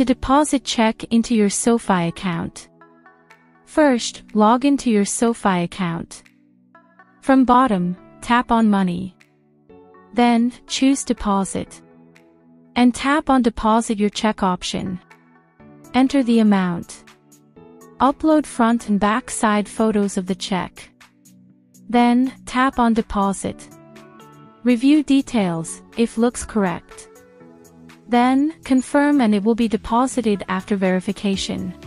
to deposit check into your SoFi account. First, log into your SoFi account. From bottom, tap on Money. Then, choose Deposit. And tap on Deposit your check option. Enter the amount. Upload front and back side photos of the check. Then, tap on Deposit. Review details, if looks correct. Then, confirm and it will be deposited after verification.